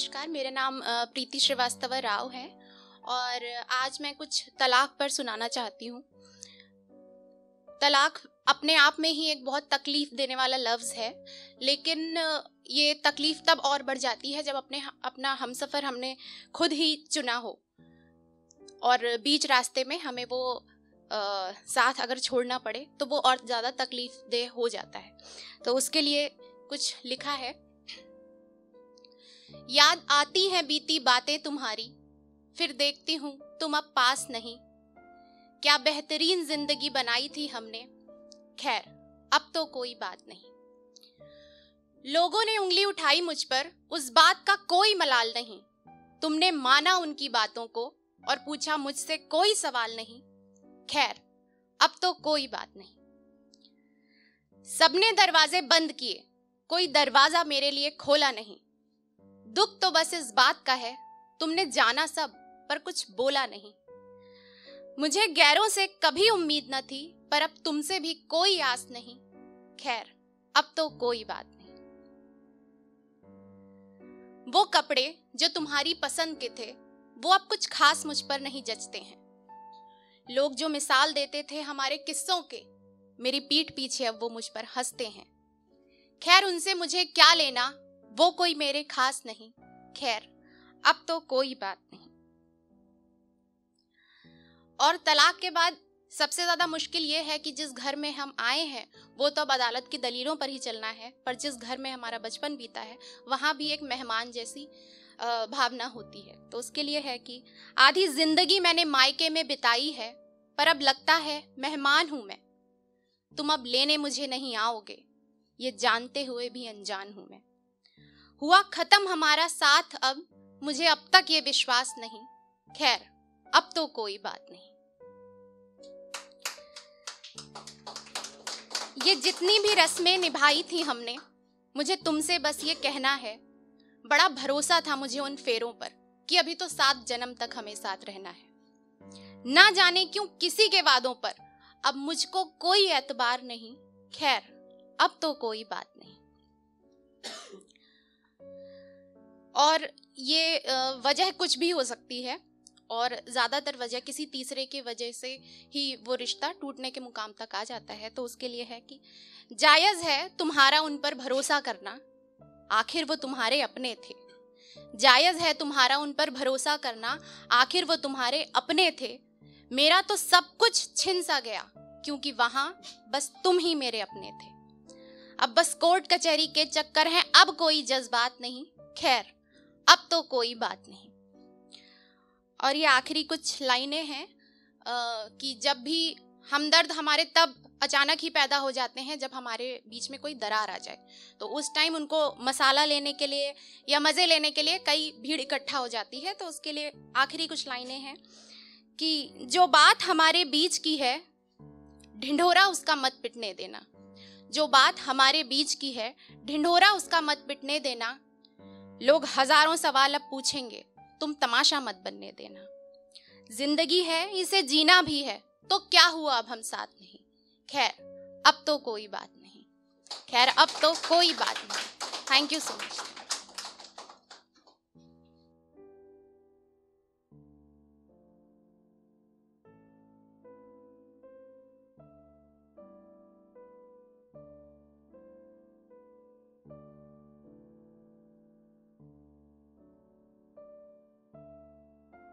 नमस्कार, मेरा नाम प्रीति श्रीवास्तव राव है और आज मैं कुछ तलाक पर सुनाना चाहती हूँ। तलाक अपने आप में ही एक बहुत तकलीफ़ देने वाला लफ्ज़ है, लेकिन ये तकलीफ़ तब और बढ़ जाती है जब अपना हमसफ़र हमने खुद ही चुना हो और बीच रास्ते में हमें वो साथ अगर छोड़ना पड़े तो वो और ज़्यादा तकलीफ़ देह हो जाता है। तो उसके लिए कुछ लिखा है। याद आती हैं बीती बातें तुम्हारी, फिर देखती हूँ तुम अब पास नहीं। क्या बेहतरीन जिंदगी बनाई थी हमने, खैर अब तो कोई बात नहीं। लोगों ने उंगली उठाई मुझ पर, उस बात का कोई मलाल नहीं। तुमने माना उनकी बातों को और पूछा मुझसे कोई सवाल नहीं, खैर अब तो कोई बात नहीं। सबने दरवाजे बंद किए, कोई दरवाजा मेरे लिए खोला नहीं। दुख तो बस इस बात का है, तुमने जाना सब पर कुछ बोला नहीं। मुझे गैरों से कभी उम्मीद न थी, पर अब तुमसे भी कोई आस नहीं, खैर अब तो कोई बात नहीं। वो कपड़े जो तुम्हारी पसंद के थे, वो अब कुछ खास मुझ पर नहीं जचते हैं। लोग जो मिसाल देते थे हमारे किस्सों के, मेरी पीठ पीछे अब वो मुझ पर हंसते हैं। खैर उनसे मुझे क्या लेना, वो कोई मेरे खास नहीं, खैर अब तो कोई बात नहीं। और तलाक के बाद सबसे ज़्यादा मुश्किल ये है कि जिस घर में हम आए हैं वो तो अब अदालत की दलीलों पर ही चलना है, पर जिस घर में हमारा बचपन बीता है वहाँ भी एक मेहमान जैसी भावना होती है। तो उसके लिए है कि आधी जिंदगी मैंने मायके में बिताई है, पर अब लगता है मेहमान हूँ मैं। तुम अब लेने मुझे नहीं आओगे, ये जानते हुए भी अनजान हूँ मैं। हुआ खत्म हमारा साथ अब, मुझे अब तक ये विश्वास नहीं, खैर अब तो कोई बात नहीं। ये जितनी भी रस्में निभाई थी हमने, मुझे तुमसे बस ये कहना है, बड़ा भरोसा था मुझे उन फेरों पर कि अभी तो 7 जन्म तक हमें साथ रहना है। ना जाने क्यों किसी के वादों पर अब मुझको कोई एतबार नहीं, खैर अब तो कोई बात नहीं। और ये वजह कुछ भी हो सकती है और ज़्यादातर वजह किसी तीसरे के वजह से ही वो रिश्ता टूटने के मुकाम तक आ जाता है। तो उसके लिए है कि जायज़ है तुम्हारा उन पर भरोसा करना, आखिर वो तुम्हारे अपने थे। जायज़ है तुम्हारा उन पर भरोसा करना, आखिर वो तुम्हारे अपने थे। मेरा तो सब कुछ छिन सा गया, क्योंकि वहाँ बस तुम ही मेरे अपने थे। अब बस कोर्ट कचहरी के चक्कर हैं, अब कोई जज्बात नहीं, खैर अब तो कोई बात नहीं। और ये आखिरी कुछ लाइनें हैं कि जब भी हमदर्द हमारे तब अचानक ही पैदा हो जाते हैं जब हमारे बीच में कोई दरार आ जाए, तो उस टाइम उनको मसाला लेने के लिए या मज़े लेने के लिए कई भीड़ इकट्ठा हो जाती है। तो उसके लिए आखिरी कुछ लाइनें हैं कि जो बात हमारे बीच की है, ढिंढोरा उसका मत पिटने देना। जो बात हमारे बीच की है, ढिंढोरा उसका मत पिटने देना। लोग हजारों सवाल अब पूछेंगे, तुम तमाशा मत बनने देना। जिंदगी है, इसे जीना भी है, तो क्या हुआ अब हम साथ नहीं, खैर अब तो कोई बात नहीं, खैर अब तो कोई बात नहीं। Thank you so much.